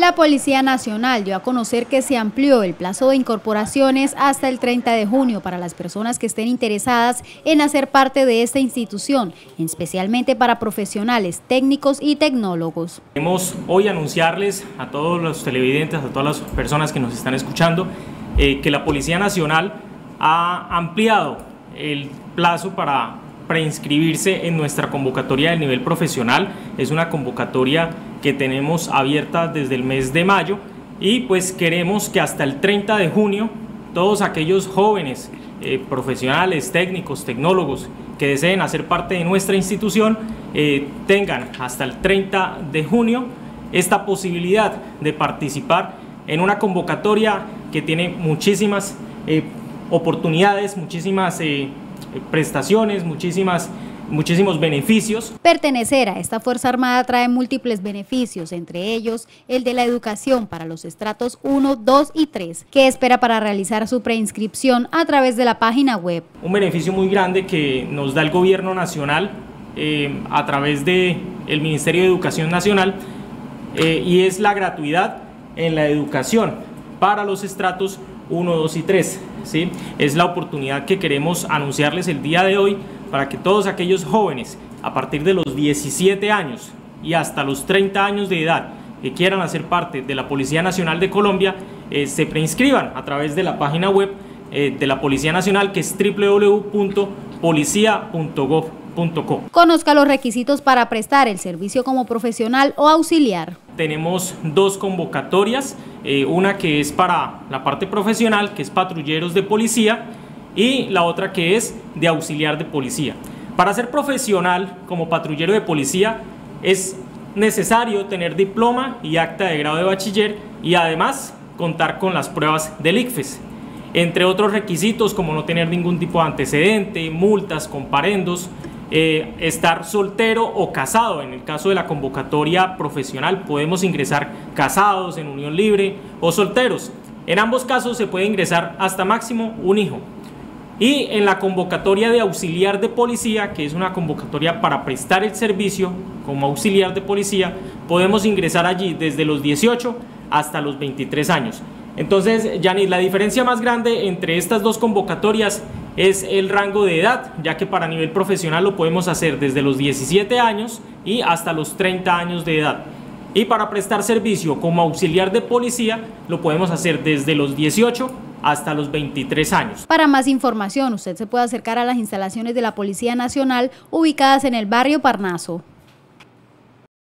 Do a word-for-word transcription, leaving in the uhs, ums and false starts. La Policía Nacional dio a conocer que se amplió el plazo de incorporaciones hasta el treinta de junio para las personas que estén interesadas en hacer parte de esta institución, especialmente para profesionales, técnicos y tecnólogos. Queremos hoy anunciarles a todos los televidentes, a todas las personas que nos están escuchando, eh, que la Policía Nacional ha ampliado el plazo para preinscribirse en nuestra convocatoria del nivel profesional. Es una convocatoria que tenemos abierta desde el mes de mayo y pues queremos que hasta el treinta de junio todos aquellos jóvenes, eh, profesionales, técnicos, tecnólogos que deseen hacer parte de nuestra institución eh, tengan hasta el treinta de junio esta posibilidad de participar en una convocatoria que tiene muchísimas eh, oportunidades, muchísimas eh, prestaciones, muchísimas muchísimos beneficios. Pertenecer a esta Fuerza Armada trae múltiples beneficios, entre ellos el de la educación para los estratos uno, dos y tres, que espera para realizar su preinscripción a través de la página web. Un beneficio muy grande que nos da el gobierno nacional eh, a través de el Ministerio de Educación Nacional eh, y es la gratuidad en la educación para los estratos uno, dos y tres. ¿Sí? Es la oportunidad que queremos anunciarles el día de hoy para que todos aquellos jóvenes a partir de los diecisiete años y hasta los treinta años de edad que quieran hacer parte de la Policía Nacional de Colombia eh, se preinscriban a través de la página web eh, de la Policía Nacional, que es doble u doble u doble u punto policía punto gov punto co. Conozca los requisitos para prestar el servicio como profesional o auxiliar. Tenemos dos convocatorias, eh, una que es para la parte profesional, que es patrulleros de policía, y la otra que es de auxiliar de policía. Para ser profesional como patrullero de policía es necesario tener diploma y acta de grado de bachiller y además contar con las pruebas del I C F E S. Entre otros requisitos como no tener ningún tipo de antecedente, multas, comparendos, eh, estar soltero o casado. En el caso de la convocatoria profesional podemos ingresar casados, en unión libre o solteros. En ambos casos se puede ingresar hasta máximo un hijo. Y en la convocatoria de auxiliar de policía, que es una convocatoria para prestar el servicio como auxiliar de policía, podemos ingresar allí desde los dieciocho hasta los veintitrés años. Entonces, Yanis, la diferencia más grande entre estas dos convocatorias es el rango de edad, ya que para nivel profesional lo podemos hacer desde los diecisiete años y hasta los treinta años de edad. Y para prestar servicio como auxiliar de policía lo podemos hacer desde los dieciocho hasta los veintitrés años. Para más información, usted se puede acercar a las instalaciones de la Policía Nacional ubicadas en el barrio Parnaso.